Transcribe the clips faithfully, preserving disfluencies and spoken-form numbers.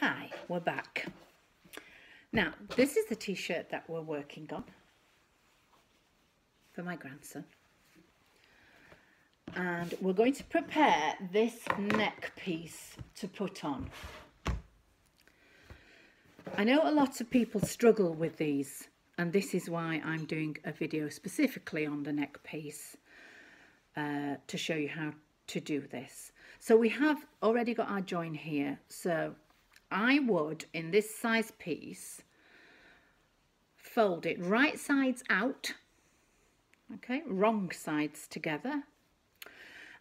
Hi, we're back. Now, this is the t-shirt that we're working on for my grandson. And we're going to prepare this neck piece to put on. I know a lot of people struggle with these, and this is why I'm doing a video specifically on the neck piece uh, to show you how to do this. So we have already got our join here, so I would, in this size piece, fold it right sides out, okay, wrong sides together.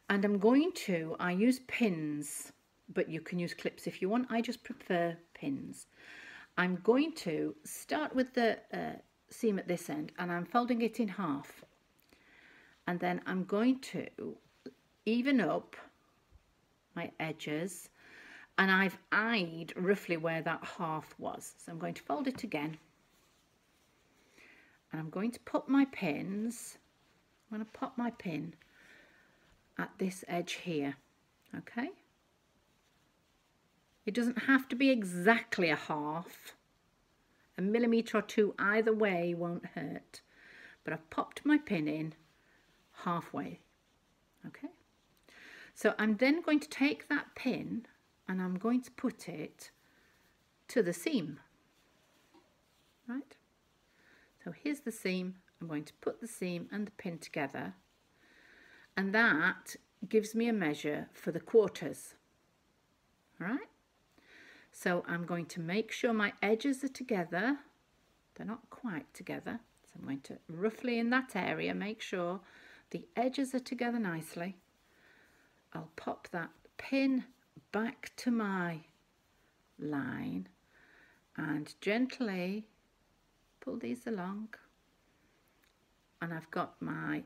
And I'm going to, I use pins, but you can use clips if you want. I just prefer pins. I'm going to start with the uh, seam at this end, and I'm folding it in half. And then I'm going to even up my edges, and I've eyed roughly where that half was. So I'm going to fold it again. And I'm going to put my pins, I'm going to pop my pin at this edge here, okay? It doesn't have to be exactly a half. A millimetre or two either way won't hurt. But I've popped my pin in halfway, okay? So I'm then going to take that pin and I'm going to put it to the seam, right? So here's the seam. I'm going to put the seam and the pin together, and that gives me a measure for the quarters, all right? So I'm going to make sure my edges are together. They're not quite together. So I'm going to roughly in that area, make sure the edges are together nicely. I'll pop that pin back to my line and gently pull these along, and I've got my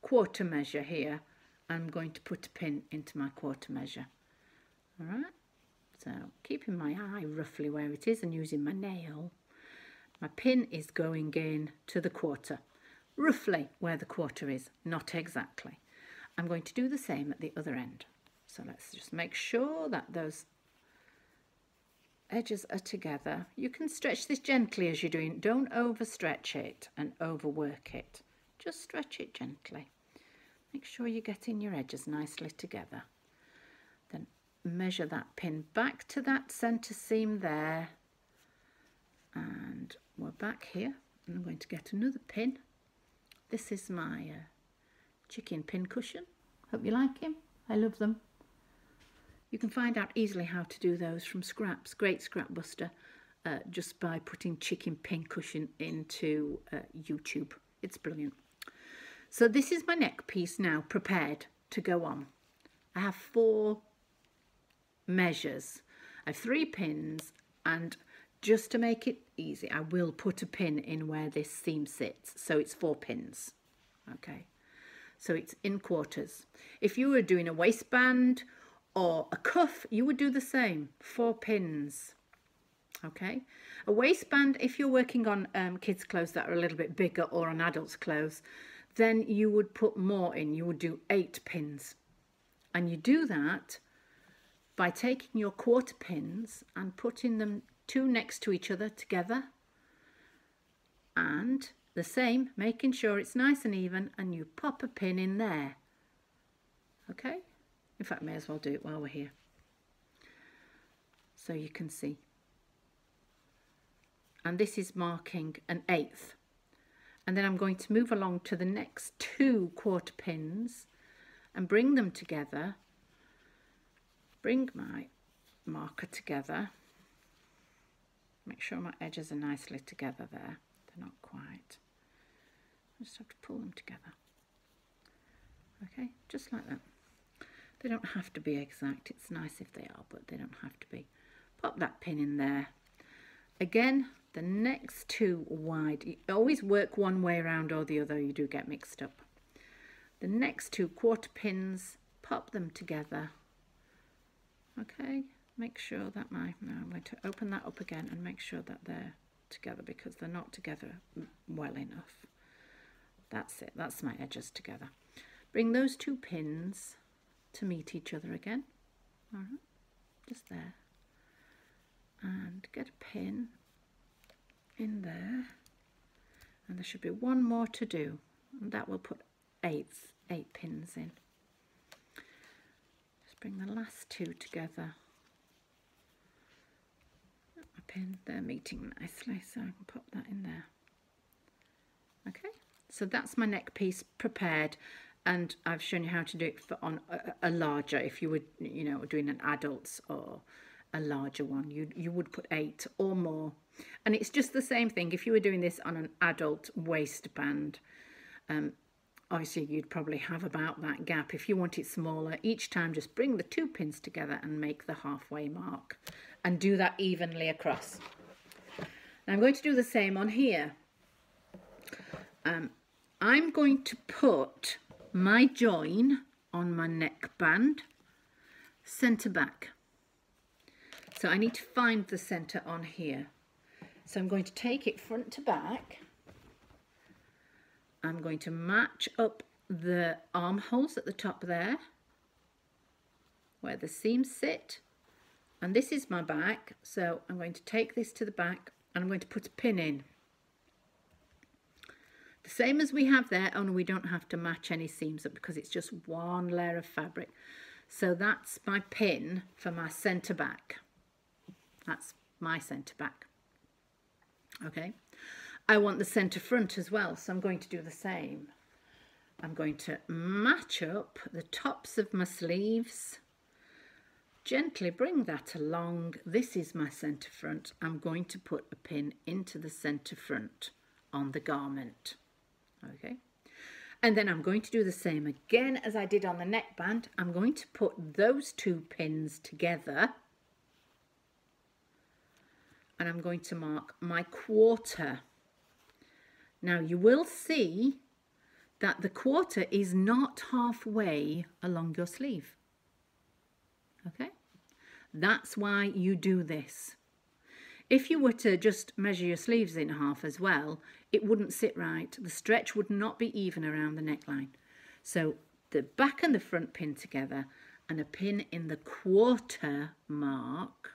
quarter measure here. I'm going to put a pin into my quarter measure, all right? So keeping my eye roughly where it is and using my nail, my pin is going in to the quarter, roughly where the quarter is, not exactly. I'm going to do the same at the other end. So let's just make sure that those edges are together. You can stretch this gently as you're doing. Don't overstretch it and overwork it. Just stretch it gently. Make sure you're getting your edges nicely together. Then measure that pin back to that centre seam there. And we're back here. And I'm going to get another pin. This is my uh, chicken pin cushion. Hope you like him. I love them. You can find out easily how to do those from scraps. Great scrap buster, uh, just by putting chicken pin cushion into uh, YouTube. It's brilliant. So this is my neck piece now prepared to go on. I have four measures. I have three pins, and just to make it easy, I will put a pin in where this seam sits. So it's four pins, okay? So it's in quarters. If you were doing a waistband or a cuff, you would do the same, four pins, okay? A waistband, if you're working on um, kids' clothes that are a little bit bigger or on adults' clothes, then you would put more in, you would do eight pins. And you do that by taking your quarter pins and putting them two next to each other together, and the same, making sure it's nice and even, and you pop a pin in there, okay? In fact, may as well do it while we're here, so you can see. And this is marking an eighth. And then I'm going to move along to the next two quarter pins and bring them together. Bring my marker together. Make sure my edges are nicely together there. They're not quite. I just have to pull them together. Okay, just like that. They don't have to be exact. It's nice if they are, but they don't have to be. Pop that pin in there. Again, the next two wide. You always work one way around or the other. You do get mixed up. The next two quarter pins, pop them together. Okay, make sure that my... Now I'm going to open that up again and make sure that they're together, because they're not together well enough. That's it. That's my edges together. Bring those two pins to meet each other again, all right, just there, and get a pin in there, and there should be one more to do, and that will put eight, eight pins in. Just bring the last two together. My pin, they're meeting nicely, so I can pop that in there. Okay, so that's my neck piece prepared, and I've shown you how to do it for on a, a larger, if you were, you know, doing an adult's or a larger one, you you would put eight or more. And it's just the same thing if you were doing this on an adult waistband. Um, obviously you'd probably have about that gap. If you want it smaller, each time just bring the two pins together and make the halfway mark, and do that evenly across. Now I'm going to do the same on here. Um, I'm going to put my join on my neck band, centre back. So I need to find the centre on here. So I'm going to take it front to back. I'm going to match up the armholes at the top there, where the seams sit. And this is my back, so I'm going to take this to the back and I'm going to put a pin in. The same as we have there, only we don't have to match any seams up because it's just one layer of fabric. So that's my pin for my centre back. That's my centre back. Okay, I want the centre front as well, so I'm going to do the same. I'm going to match up the tops of my sleeves, gently bring that along. This is my centre front. I'm going to put a pin into the centre front on the garment. Okay, and then I'm going to do the same again as I did on the neckband. I'm going to put those two pins together, and I'm going to mark my quarter. Now you will see that the quarter is not halfway along your sleeve. Okay, that's why you do this. If you were to just measure your sleeves in half as well, it wouldn't sit right. The stretch would not be even around the neckline. So the back and the front pin together, and a pin in the quarter mark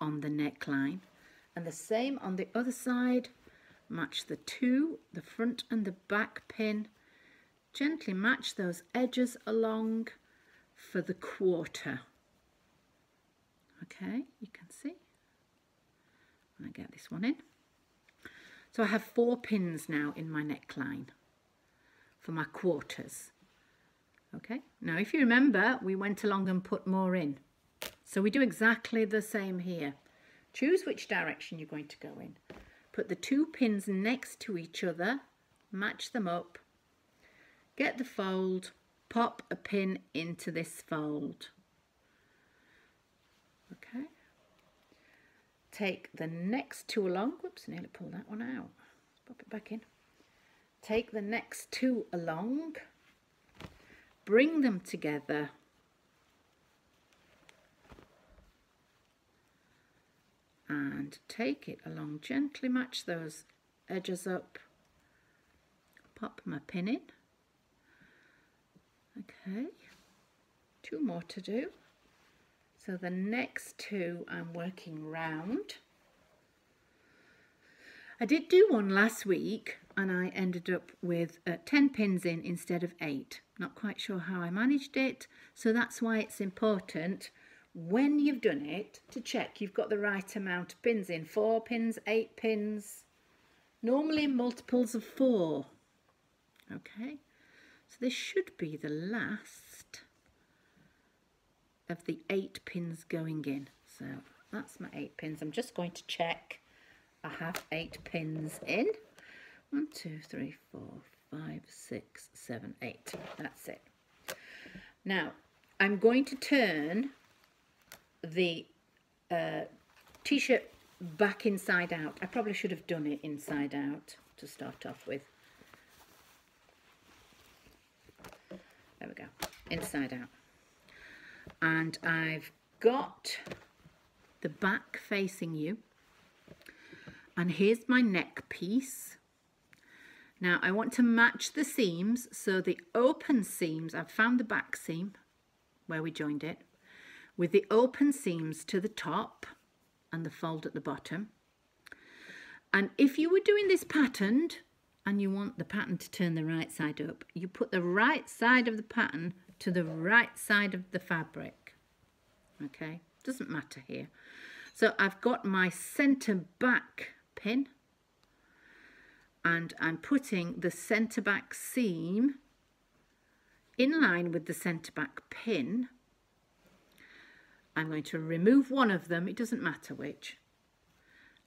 on the neckline, and the same on the other side. Match the two, the front and the back pin, gently match those edges along for the quarter. Okay, you can see, and I get this one in. So I have four pins now in my neckline for my quarters. Okay, now if you remember, we went along and put more in. So we do exactly the same here. Choose which direction you're going to go in. Put the two pins next to each other, match them up, get the fold, pop a pin into this fold. Okay. Take the next two along. Whoops, nearly pulled that one out. Pop it back in. Take the next two along, bring them together, and take it along, gently match those edges up, pop my pin in. Okay, two more to do. So the next two I'm working round. I did do one last week and I ended up with uh, ten pins in instead of eight. Not quite sure how I managed it, so that's why it's important when you've done it to check you've got the right amount of pins in. Four pins, eight pins, normally multiples of four. Okay, so this should be the last of the eight pins going in. So that's my eight pins. I'm just going to check I have eight pins in. One, two, three, four, five, six, seven, eight. That's it. Now I'm going to turn the uh, t-shirt back inside out. I probably should have done it inside out to start off with. There we go, inside out. And I've got the back facing you, and here's my neck piece. Now I want to match the seams, so the open seams, I've found the back seam where we joined it, with the open seams to the top, and the fold at the bottom. And if you were doing this patterned and you want the pattern to turn the right side up, you put the right side of the pattern to the right side of the fabric. Okay, doesn't matter here. So I've got my centre back pin and I'm putting the centre back seam in line with the centre back pin. I'm going to remove one of them, it doesn't matter which.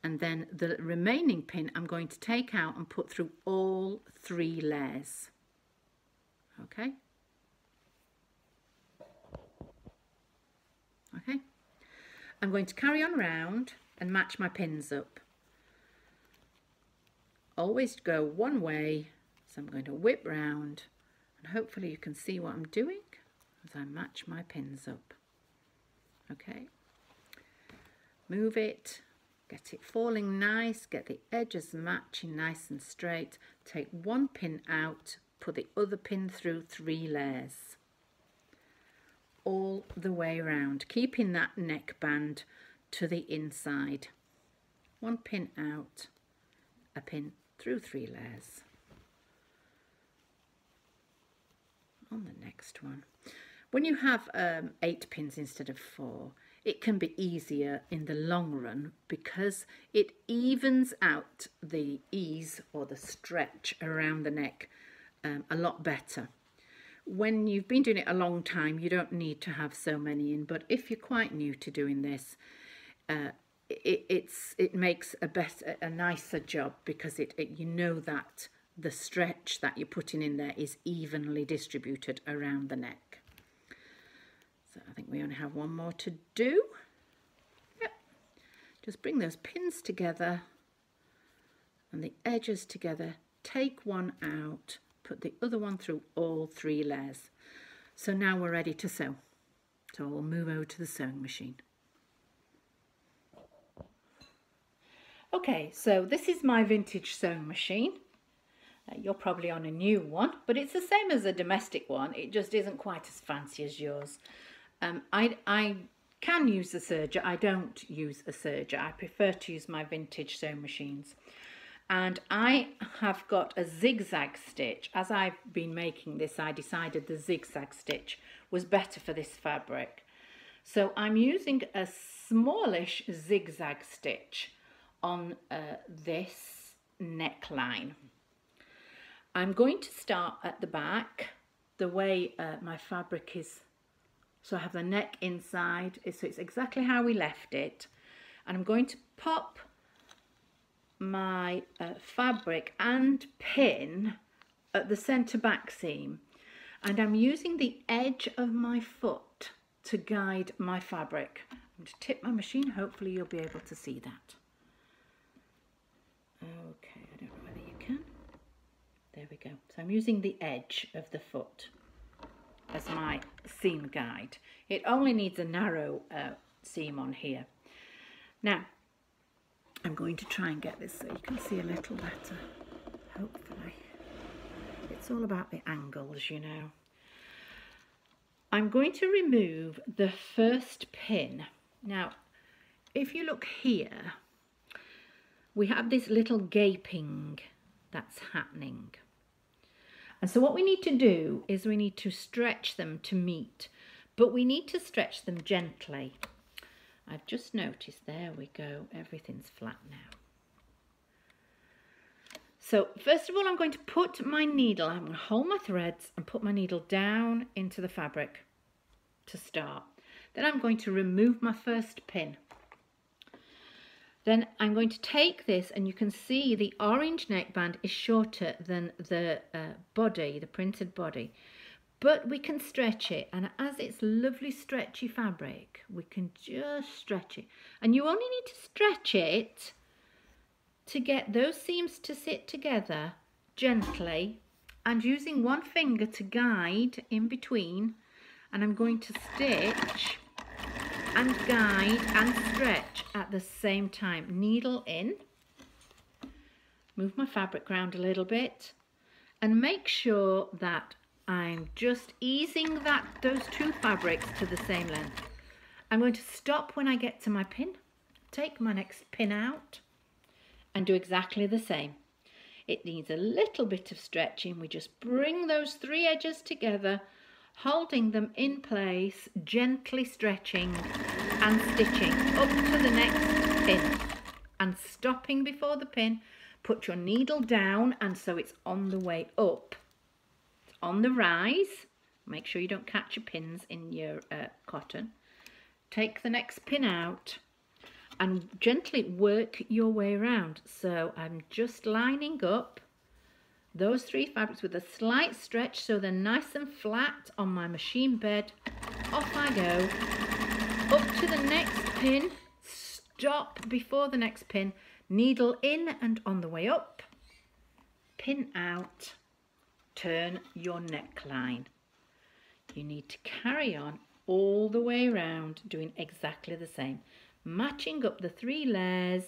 And then the remaining pin I'm going to take out and put through all three layers. Okay. Okay. I'm going to carry on round and match my pins up. Always go one way, so I'm going to whip round and hopefully you can see what I'm doing as I match my pins up. Okay. Move it. Get it falling nice, get the edges matching nice and straight. Take one pin out, put the other pin through three layers. All the way around, keeping that neck band to the inside. One pin out, a pin through three layers. On the next one. When you have um, eight pins instead of four, it can be easier in the long run because it evens out the ease or the stretch around the neck um, a lot better. When you've been doing it a long time, you don't need to have so many in, but if you're quite new to doing this, uh, it, it's, it makes a, better, a nicer job because it, it, you know that the stretch that you're putting in there is evenly distributed around the neck. So I think we only have one more to do. Yep. Just bring those pins together and the edges together. Take one out, put the other one through all three layers. So now we're ready to sew. So we'll move over to the sewing machine. Okay, so this is my vintage sewing machine. Uh, you're probably on a new one, but it's the same as a domestic one. It just isn't quite as fancy as yours. Um, I, I can use a serger, I don't use a serger. I prefer to use my vintage sewing machines. And I have got a zigzag stitch. As I've been making this, I decided the zigzag stitch was better for this fabric. So I'm using a smallish zigzag stitch on uh, this neckline. I'm going to start at the back, the way uh, my fabric is. So I have the neck inside, so it's exactly how we left it. And I'm going to pop my uh, fabric and pin at the centre back seam. And I'm using the edge of my foot to guide my fabric. I'm going to tip my machine, hopefully you'll be able to see that. Okay, I don't know whether you can. There we go. So I'm using the edge of the foot as my seam guide. It only needs a narrow uh, seam on here. Now, I'm going to try and get this so you can see a little better, hopefully. It's all about the angles, you know. I'm going to remove the first pin. Now, if you look here, we have this little gaping that's happening. And so what we need to do is we need to stretch them to meet, but we need to stretch them gently. I've just noticed, there we go, everything's flat now. So first of all, I'm going to put my needle, I'm going to hold my threads and put my needle down into the fabric to start. Then I'm going to remove my first pin. Then I'm going to take this, and you can see the orange neckband is shorter than the uh, body, the printed body. But we can stretch it, and as it's lovely stretchy fabric, we can just stretch it. And you only need to stretch it to get those seams to sit together gently, and using one finger to guide in between. And I'm going to stitch and guide and stretch at the same time. Needle in, move my fabric around a little bit, and make sure that I'm just easing that those two fabrics to the same length. I'm going to stop when I get to my pin take my next pin out and do exactly the same. It needs a little bit of stretching. We just bring those three edges together, holding them in place, gently stretching and stitching up to the next pin and stopping before the pin. Put your needle down, and so it's on the way up, it's on the rise. Make sure you don't catch your pins in your uh, cotton. Take the next pin out and gently work your way around. So I'm just lining up those three fabrics with a slight stretch so they're nice and flat on my machine bed. Off I go, up to the next pin, stop before the next pin, needle in and on the way up, pin out, turn your neckline. You need to carry on all the way around doing exactly the same, matching up the three layers,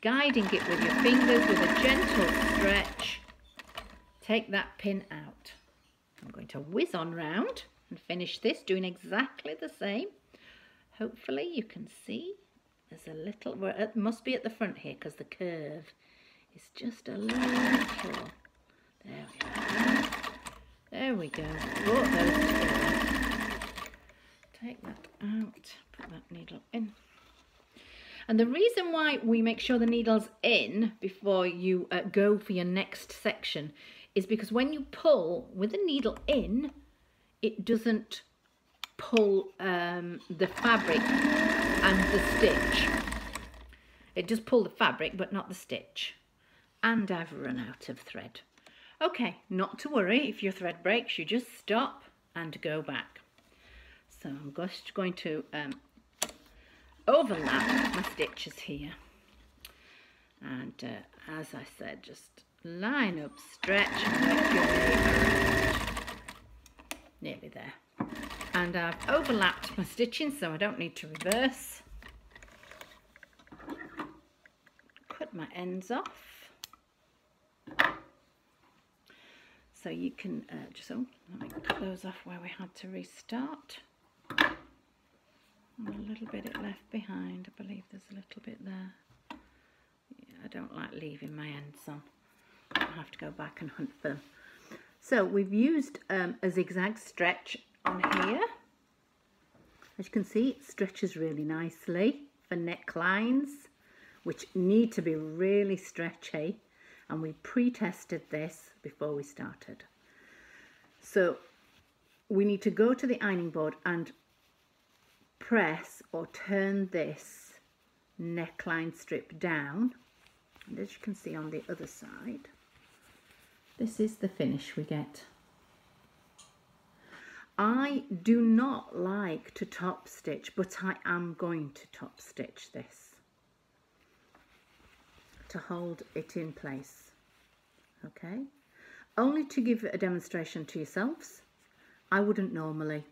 guiding it with your fingers with a gentle stretch. Take that pin out. I'm going to whiz on round and finish this doing exactly the same. Hopefully you can see there's a little, well, it must be at the front here because the curve is just a little, there we go, there we go, brought those together. Take that out, put that needle in. And the reason why we make sure the needle's in before you uh, go for your next section is because when you pull with the needle in, it doesn't pull um, the fabric and the stitch. It does pull the fabric, but not the stitch. And I've run out of thread. Okay, not to worry if your thread breaks, you just stop and go back. So I'm just going to um, overlap my stitches here, and uh, as I said, just line up, stretch, and work your way around. Nearly there. And I've overlapped my stitching, so I don't need to reverse. Cut my ends off, so you can uh, just oh, let me cut those off where we had to restart. And a little bit it left behind. I believe there's a little bit there. Yeah, I don't like leaving my ends on. I'll have to go back and hunt for them. So we've used um, a zigzag stretch on here. As you can see, it stretches really nicely for necklines, which need to be really stretchy. And we pre-tested this before we started. So we need to go to the ironing board and press or turn this neckline strip down, and as you can see on the other side, this is the finish we get. I do not like to top stitch, but I am going to top stitch this to hold it in place, okay? Only to give a demonstration to yourselves. I wouldn't normally.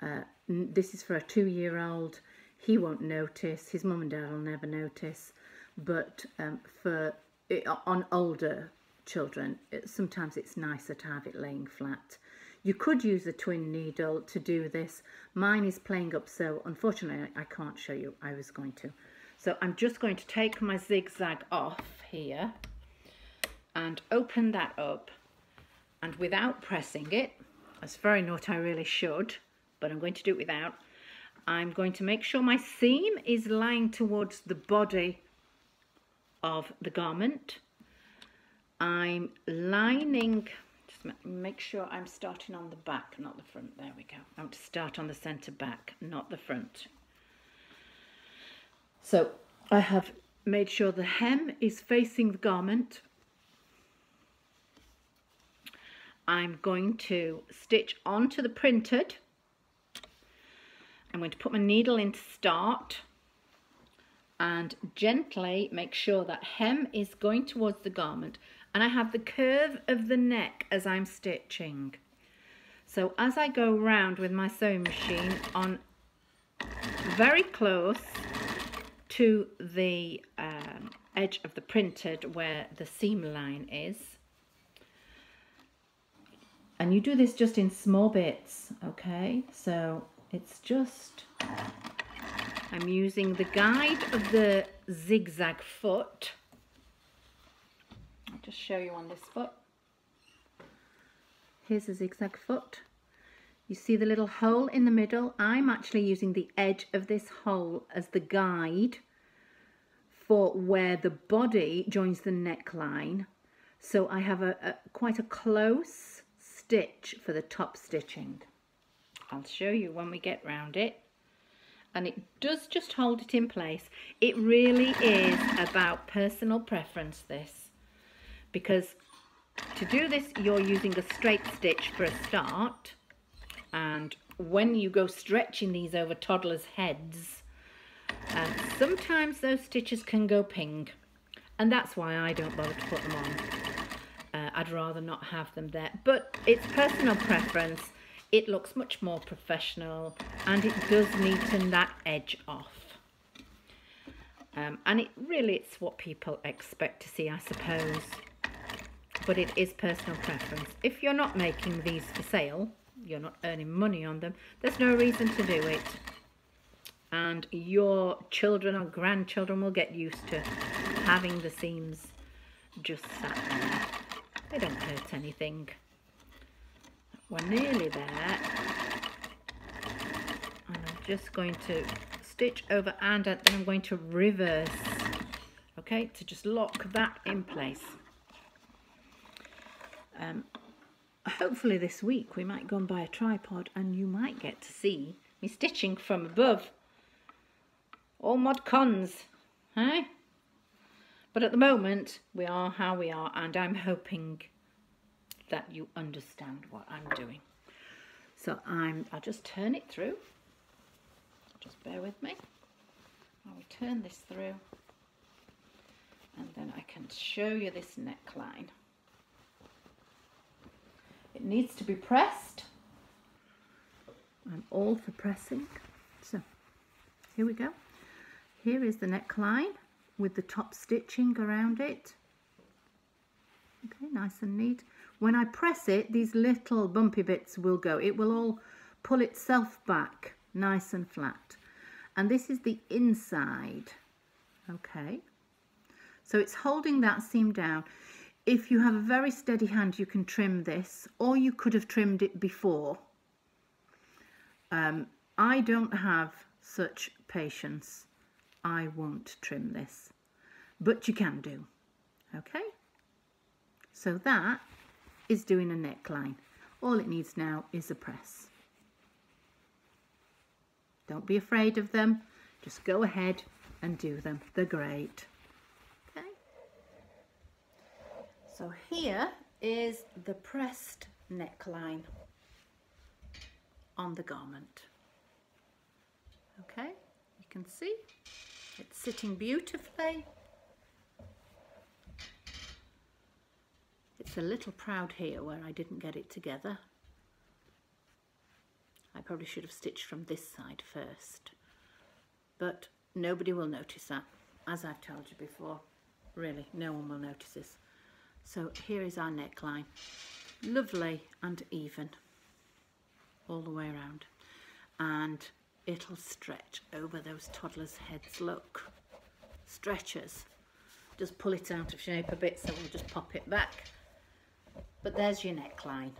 Uh, this is for a two-year-old. He won't notice. His mum and dad will never notice. But um, for it, on older children, it, sometimes it's nicer to have it laying flat. You could use a twin needle to do this. Mine is playing up, so unfortunately I can't show you. I was going to. So I'm just going to take my zigzag off here and open that up. And without pressing it, that's very naughty, I really should, but I'm going to do it without. I'm going to make sure my seam is lying towards the body of the garment. I'm lining, just make sure I'm starting on the back, not the front, there we go. I want to start on the centre back, not the front. So I have made sure the hem is facing the garment. I'm going to stitch onto the printed. I'm going to put my needle in to start and gently make sure that hem is going towards the garment, and I have the curve of the neck as I'm stitching. So as I go round with my sewing machine on very close to the um, edge of the printed where the seam line is, and you do this just in small bits, okay? So it's just I'm using the guide of the zigzag foot. I'll just show you on this foot. Here's the zigzag foot. You see the little hole in the middle? I'm actually using the edge of this hole as the guide for where the body joins the neckline. So I have a, a quite a close stitch for the top stitching. I'll show you when we get round it. And it does just hold it in place. It really is about personal preference, this, because to do this you're using a straight stitch for a start, and when you go stretching these over toddlers' heads, uh, sometimes those stitches can go ping, and that's why I don't bother to put them on. uh, I'd rather not have them there, but it's personal preference. It looks much more professional, and it does neaten that edge off. Um, and it really, it's what people expect to see, I suppose. But it is personal preference. If you're not making these for sale, you're not earning money on them, there's no reason to do it. And your children or grandchildren will get used to having the seams just sat there. They don't hurt anything. We're nearly there, and I'm just going to stitch over and then I'm going to reverse, okay, to just lock that in place. Um, hopefully this week we might go and buy a tripod and you might get to see me stitching from above. All mod cons, eh? But at the moment we are how we are, and I'm hoping that you understand what I'm doing. So I'm, I'll just turn it through. Just bear with me. I will turn this through and then I can show you this neckline. It needs to be pressed. I'm all for pressing. So here we go. Here is the neckline with the top stitching around it. Okay, nice and neat. When I press it, these little bumpy bits will go. It will all pull itself back nice and flat. And this is the inside. Okay. So it's holding that seam down. If you have a very steady hand, you can trim this, or you could have trimmed it before. Um, I don't have such patience. I won't trim this. But you can do. Okay. So that is doing a neckline. All it needs now is a press. Don't be afraid of them. Just go ahead and do them. They're great. Okay. So here is the pressed neckline on the garment. Okay, you can see it's sitting beautifully. It's a little proud here where I didn't get it together. I probably should have stitched from this side first, but nobody will notice that. As I've told you before, really no one will notice this. So here is our neckline, lovely and even all the way around, and it'll stretch over those toddlers' heads. Look, stretches. Just pull it out of shape a bit, so we'll just pop it back. But there's your neckline.